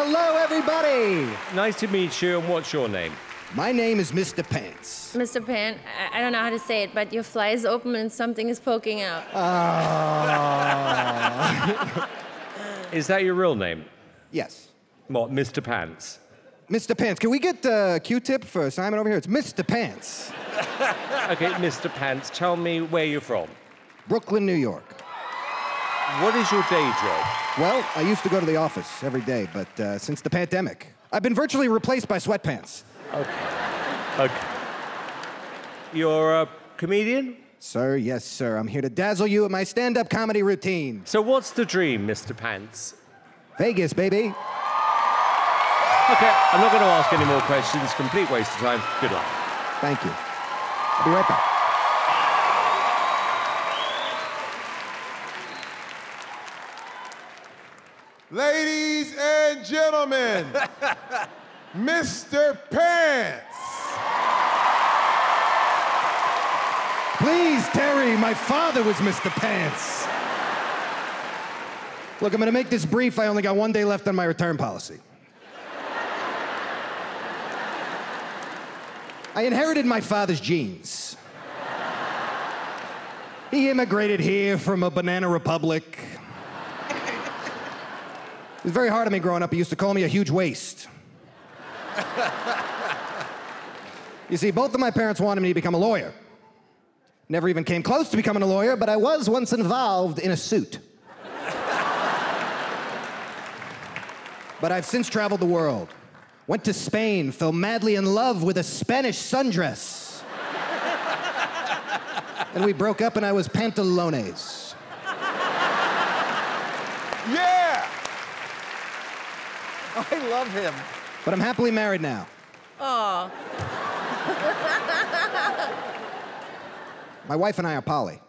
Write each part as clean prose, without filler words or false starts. Hello, everybody. Nice to meet you, and what's your name? My name is Mr. Pants. Mr. Pants, I don't know how to say it, but your fly is open and something is poking out. Is that your real name? Yes. What, Mr. Pants? Mr. Pants, can we get the Q-tip for Simon over here? It's Mr. Pants. Okay, Mr. Pants, tell me where you're from. Brooklyn, New York. What is your day job? Well, I used to go to the office every day, but since the pandemic, I've been virtually replaced by sweatpants. Okay. You're a comedian? Sir, yes, sir. I'm here to dazzle you at my stand-up comedy routine. So what's the dream, Mr. Pants? Vegas, baby. Okay, I'm not going to ask any more questions. Complete waste of time. Good luck. Thank you. I'll be right back. Ladies and gentlemen, Mr. Pants. Please, Terry, my father was Mr. Pants. Look, I'm going to make this brief. I only got one day left on my return policy. I inherited my father's genes. He immigrated here from a banana republic. It was very hard on me growing up. He used to call me a huge waste. You see, both of my parents wanted me to become a lawyer. Never even came close to becoming a lawyer, but I was once involved in a suit. But I've since traveled the world. Went to Spain, fell madly in love with a Spanish sundress. And we broke up and I was pantalones. Yeah! I love him. But I'm happily married now. Aw. My wife and I are poly.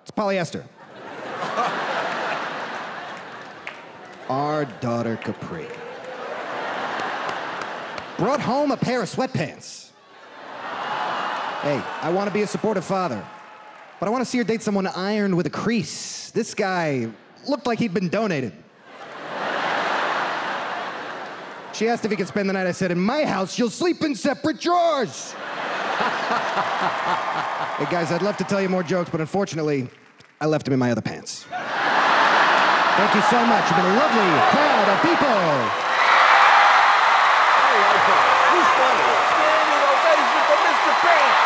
It's polyester. Our daughter, Capri, brought home a pair of sweatpants. Hey, I want to be a supportive father, but I want to see her date someone ironed with a crease. This guy looked like he'd been donated. She asked if he could spend the night. I said, in my house, you'll sleep in separate drawers. Hey, guys, I'd love to tell you more jokes, but unfortunately, I left him in my other pants. Thank you so much. You've been a lovely crowd of people. I like it. He's funny. Standing ovation for Mr. Pants.